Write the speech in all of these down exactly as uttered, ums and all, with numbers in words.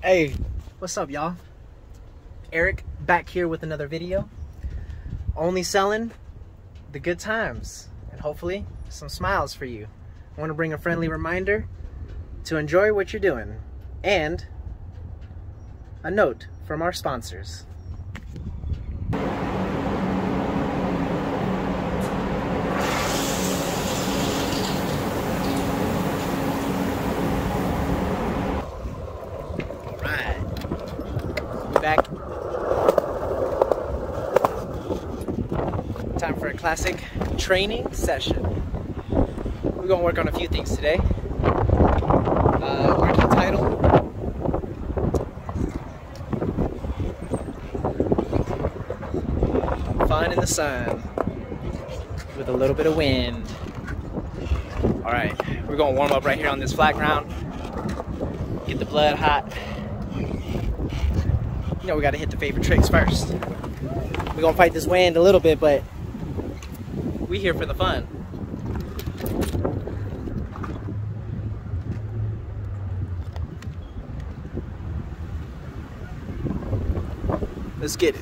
Hey, what's up, y'all? Eric back here with another video. Only selling the good times and hopefully some smiles for you. I want to bring a friendly reminder to enjoy what you're doing and a note from our sponsors. Time for a classic training session. We're gonna work on a few things today. Uh, working title. Fun in the sun with a little bit of wind. All right, we're gonna warm up right here on this flat ground. Get the blood hot. You know we gotta hit the favorite tricks first. We're gonna fight this wind a little bit, but we here for the fun. Let's get it.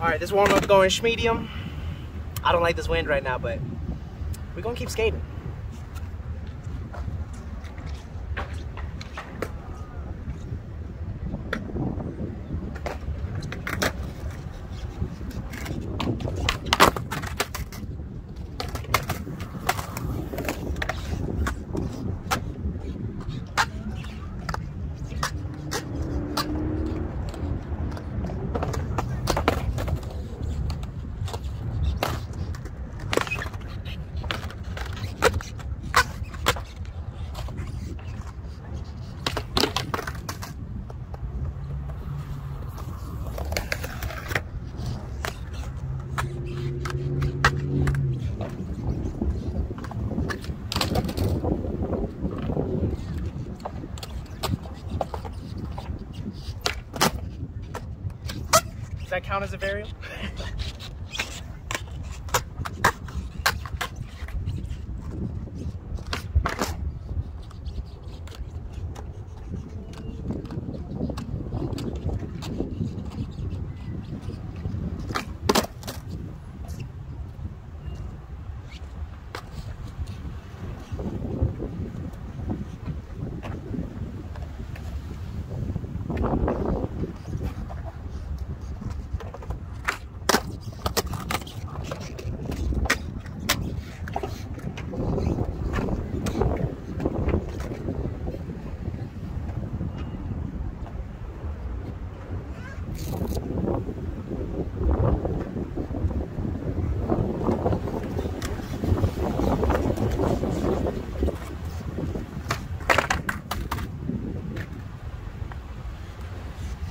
Alright, this warm up going schmedium. I don't like this wind right now, but we're gonna keep skating. Does that count as a variable?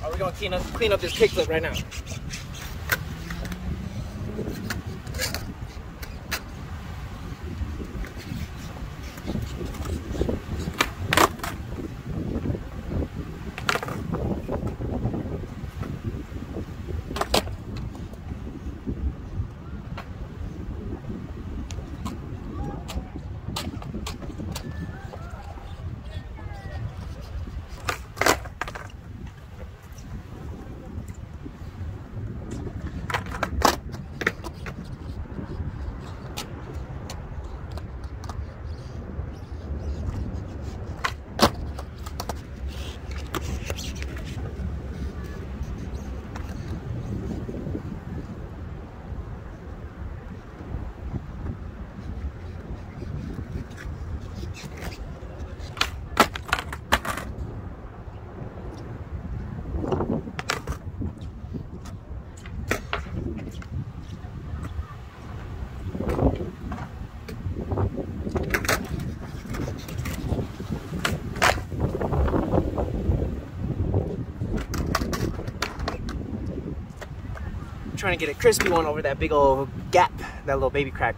We're gonna clean up, clean up this kickflip right now. Trying to get a crispy one over that big old gap, that little baby crack.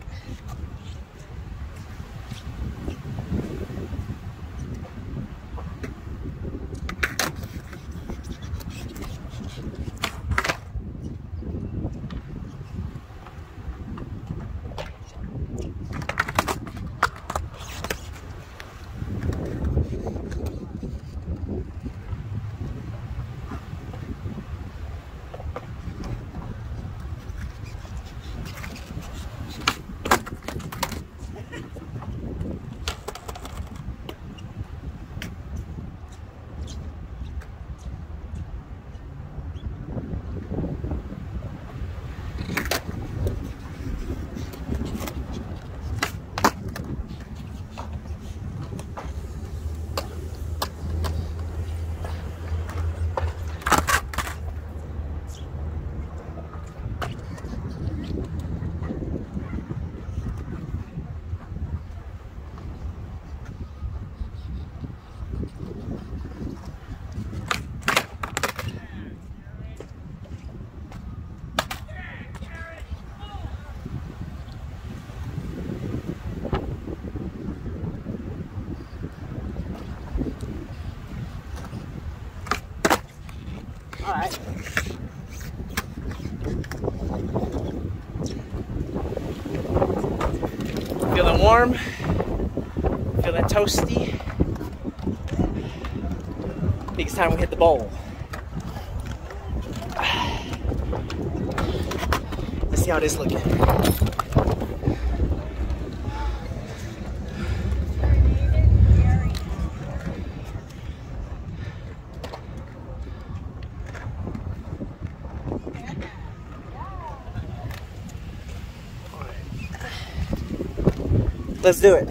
All right. Feeling warm, feeling toasty. I think it's time we hit the bowl. Let's see how this is looking. Let's do it.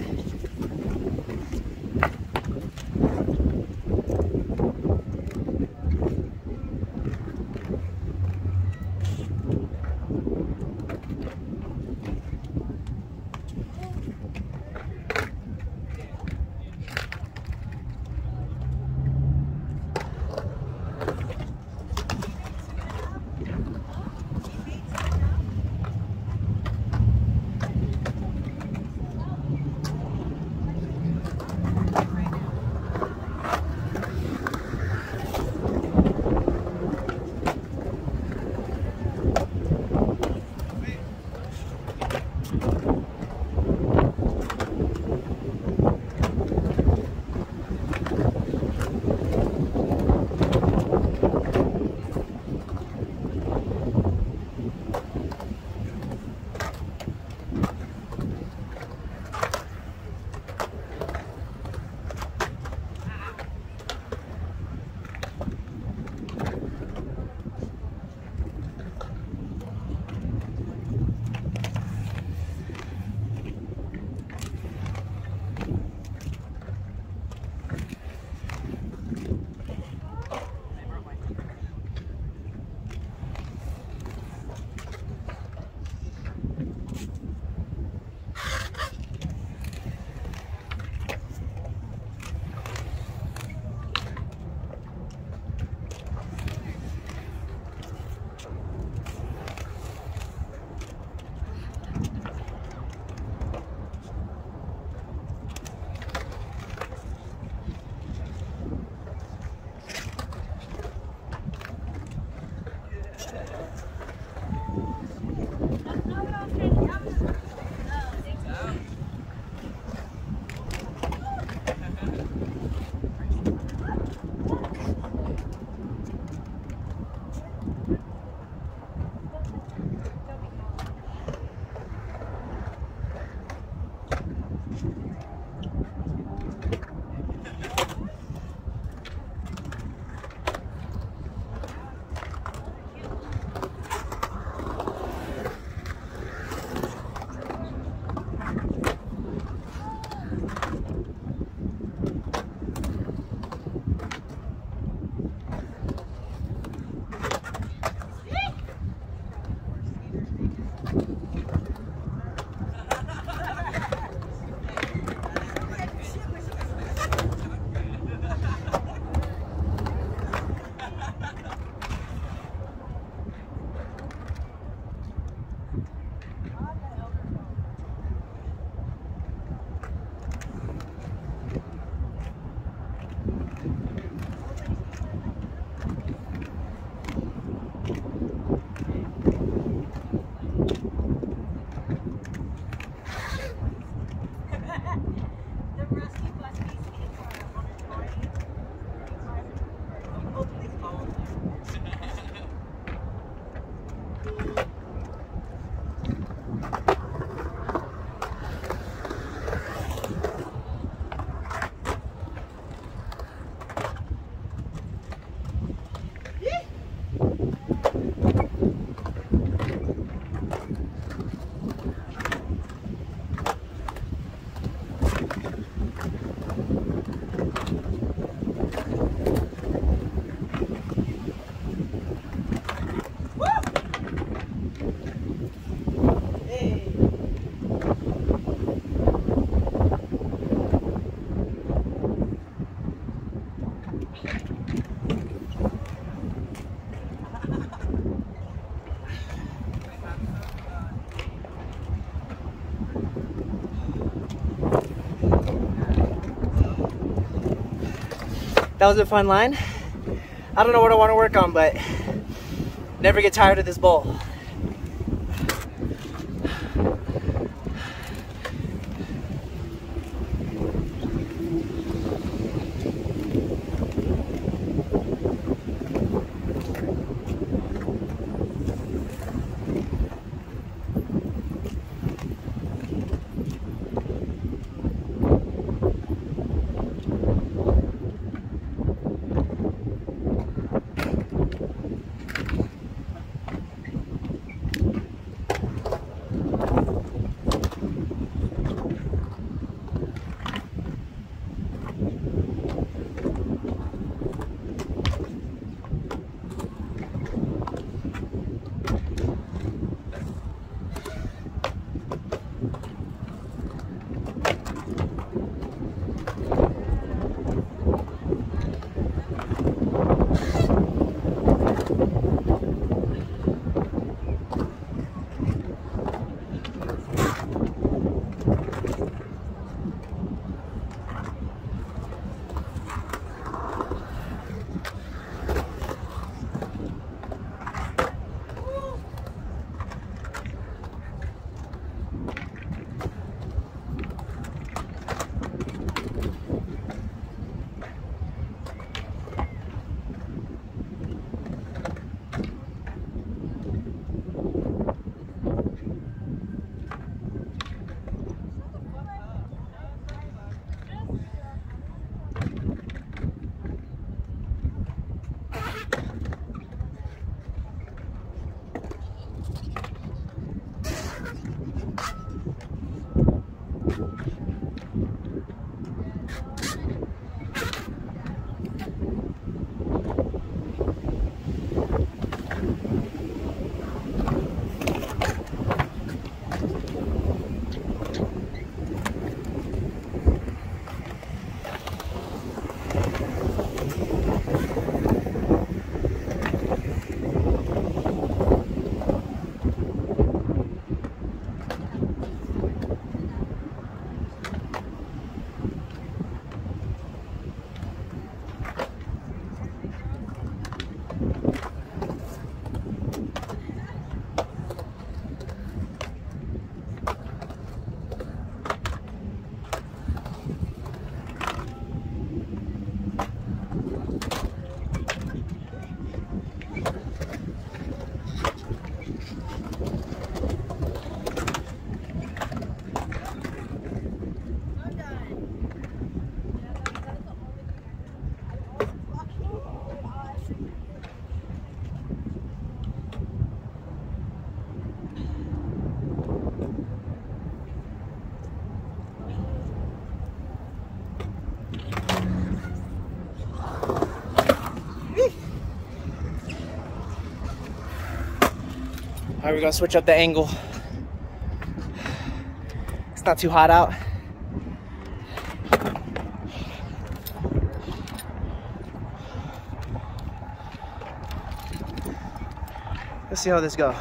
That was a fun line. I don't know what I want to work on, but never get tired of this bowl. All right, we're gonna switch up the angle. It's not too hot out. Let's see how this goes.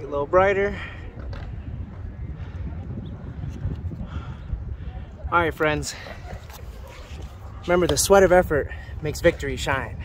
A little brighter. All right, friends. Remember, the sweat of effort makes victory shine.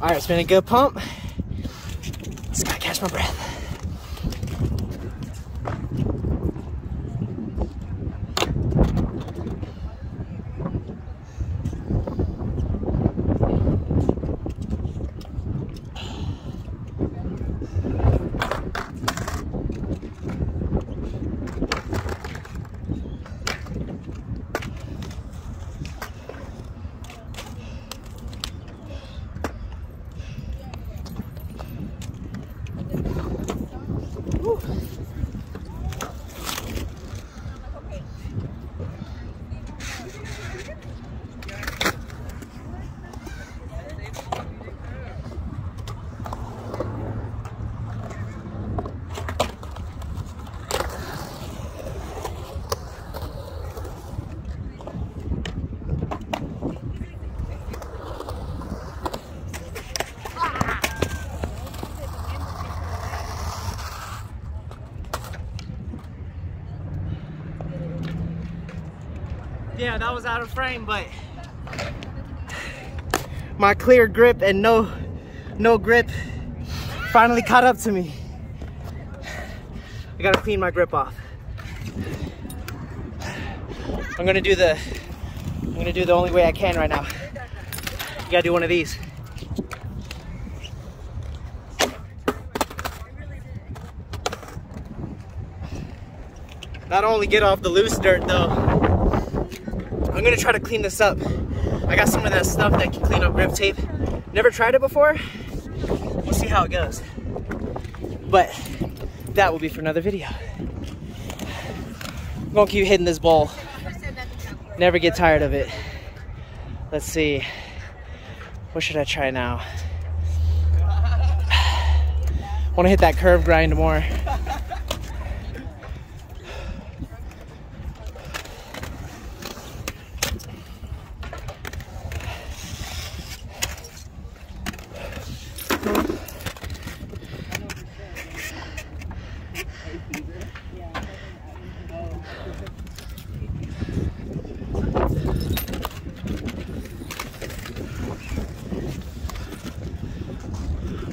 All right, it's been a good pump. Just gotta catch my breath. Yeah, that was out of frame, but my clear grip and no no grip finally caught up to me. I gotta clean my grip off. I'm gonna do the I'm gonna do the only way I can right now. You gotta do one of these. Not only get off the loose dirt though, I'm gonna try to clean this up. I got some of that stuff that can clean up grip tape. Never tried it before. We'll see how it goes. But that will be for another video. I'm gonna keep hitting this ball. Never get tired of it. Let's see. What should I try now? I wanna hit that curve grind more.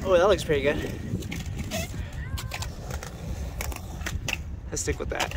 Oh, that looks pretty good. Let's stick with that.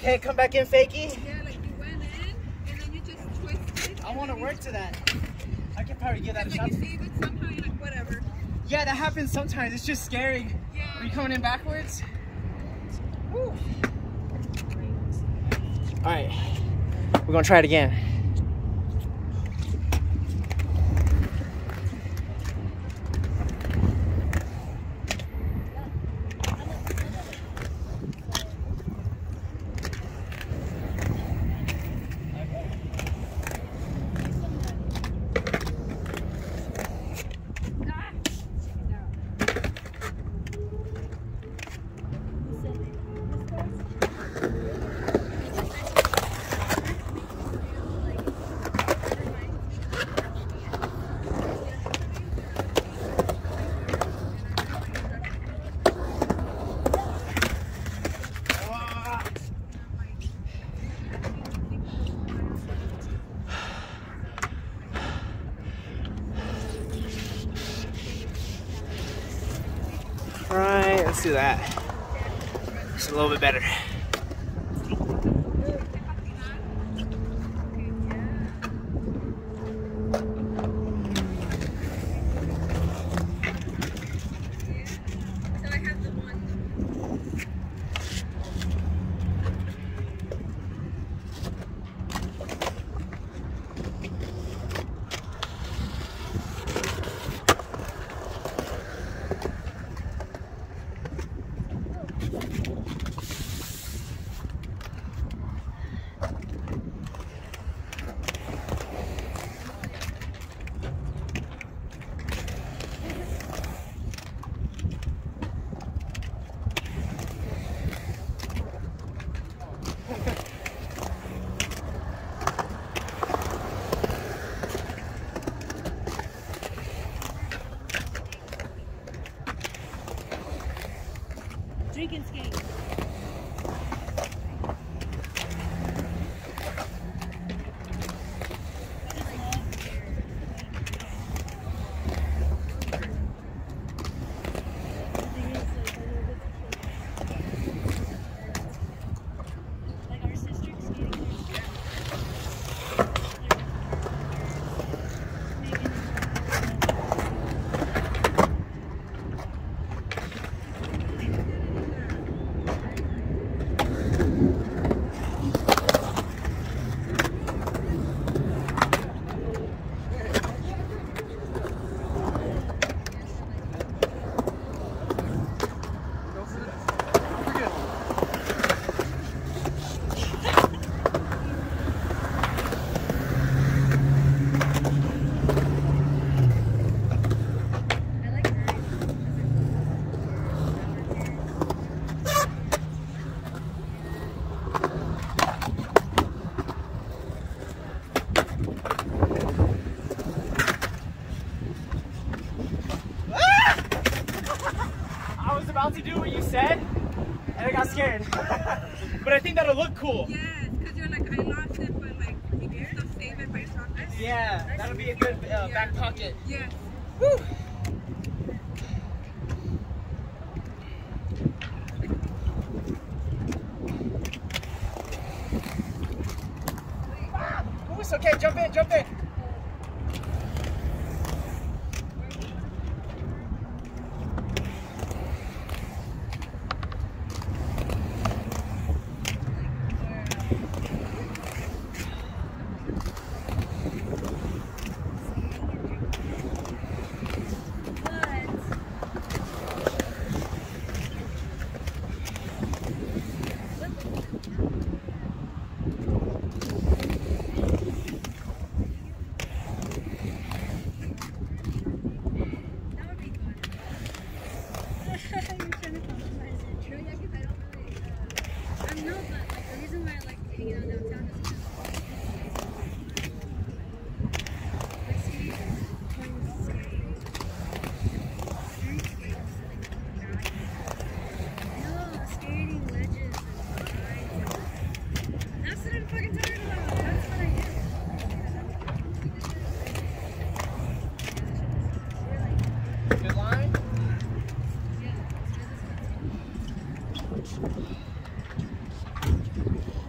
can't come back in, fakie? Yeah, like you went in and then you just twisted. I want to work to that. I can probably give that a shot. Like you save it somehow, you're like, whatever. Yeah, that happens sometimes. It's just scary. Yeah. Are you coming in backwards? Woo. All right, we're gonna try it again. Let's do that. It's a little bit better. Drink and skate. To do what you said, and I got scared. But I think that'll look cool. Yes, because you're like, I lost it, but like, you can still save it by chocolate. Yeah, that'll be a good uh, yeah. back pocket. Yes. Woo! Ah! Ooh, it's okay, jump in, jump in. Thank you.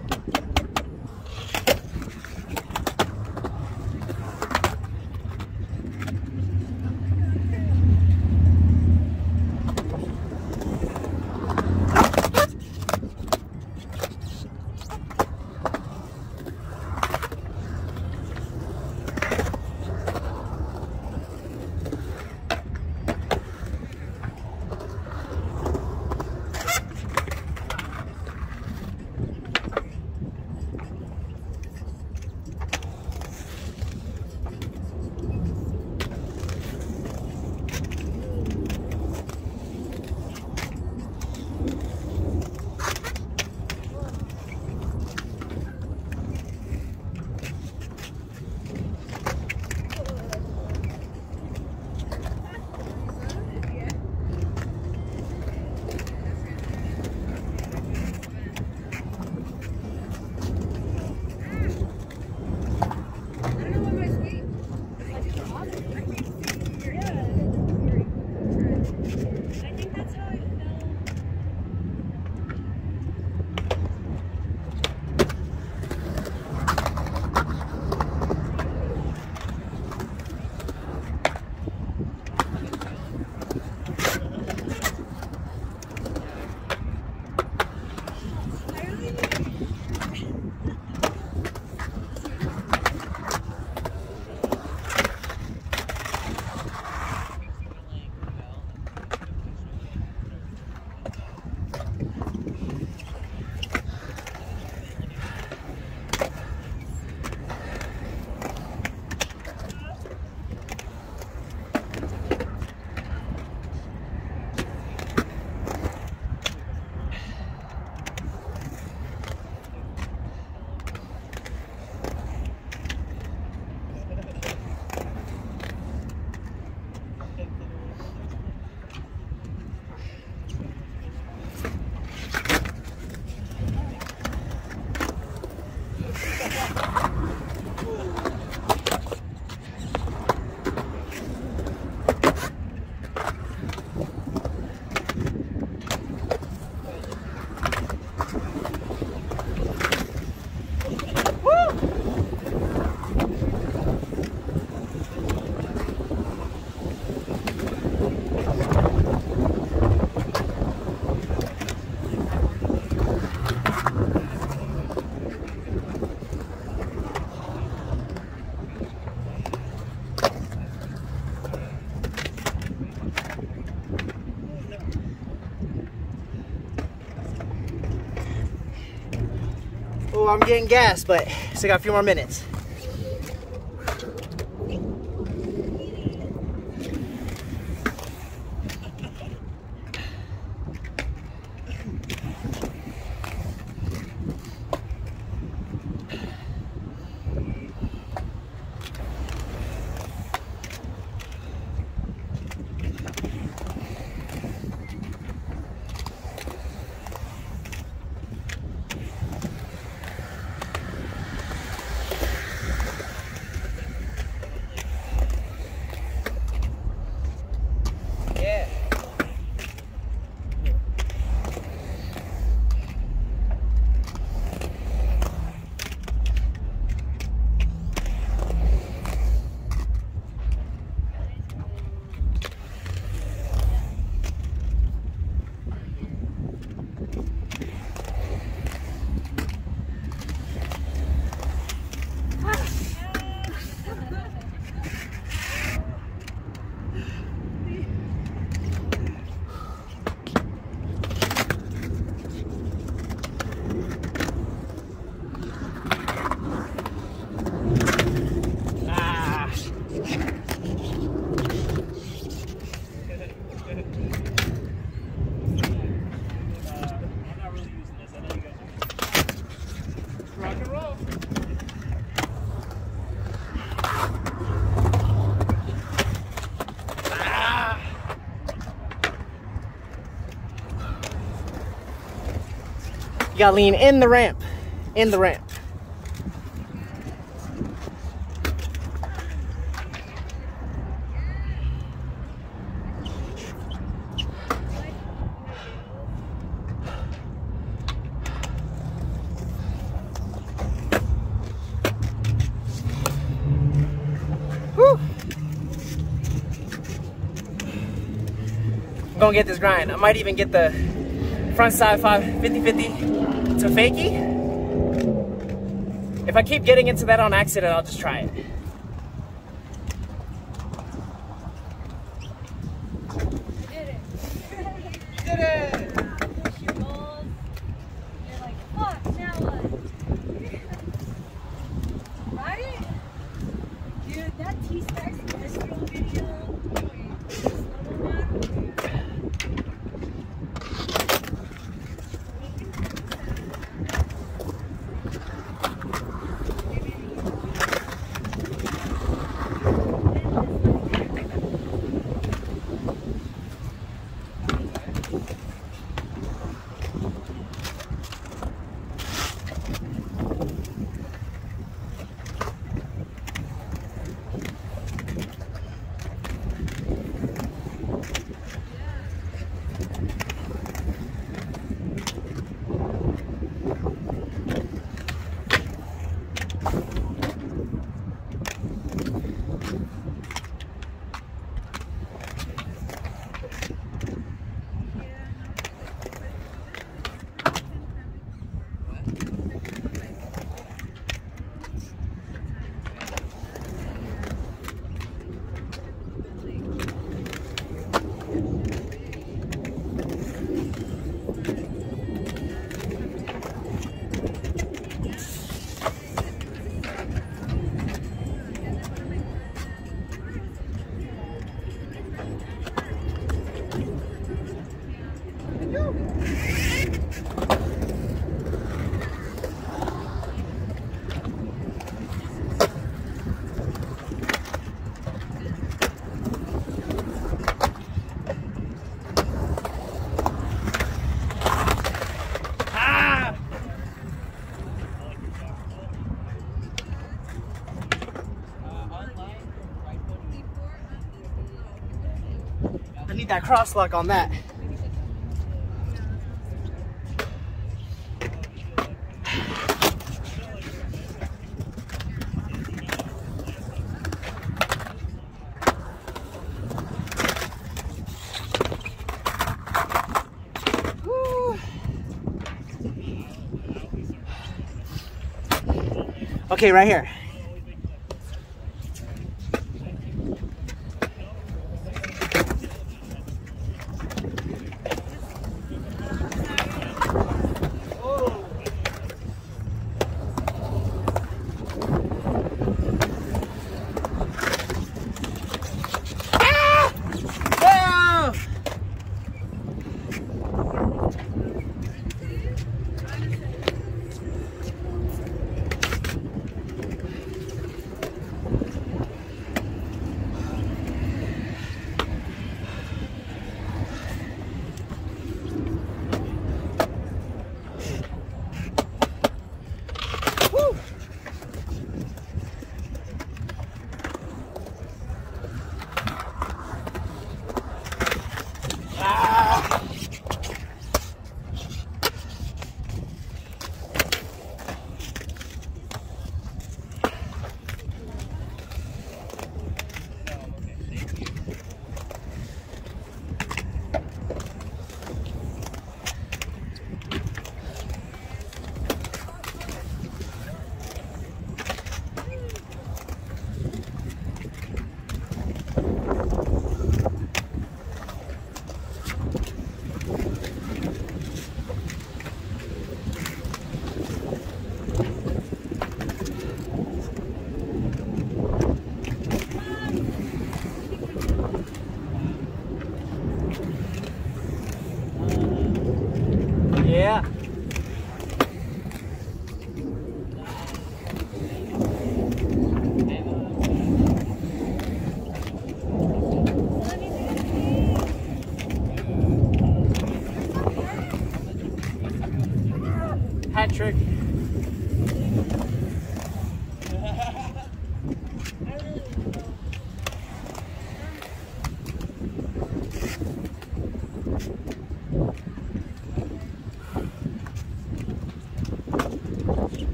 So I'm getting gas, but still got a few more minutes. You gotta lean in the ramp, in the ramp. Woo. I'm gonna get this grind. I might even get the front side fifty fifty. To fakie. If I keep getting into that on accident, I'll just try it. That cross lock on that. Woo. Okay, right here.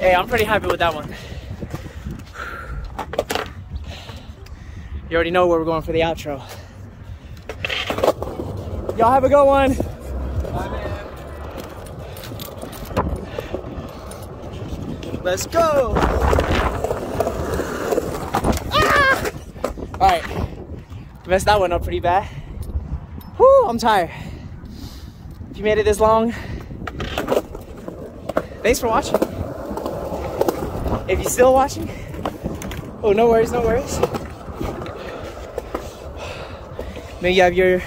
Hey, I'm pretty happy with that one. You already know where we're going for the outro. Y'all have a good one. Bye, man. Let's go. Ah! All right, messed that one up pretty bad. Whoo, I'm tired. If you made it this long, thanks for watching. If you're still watching, oh, no worries, no worries. May you have your,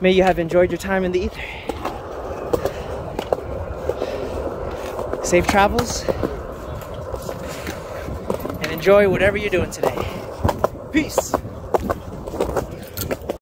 may you have enjoyed your time in the ether. Safe travels, and enjoy whatever you're doing today. Peace.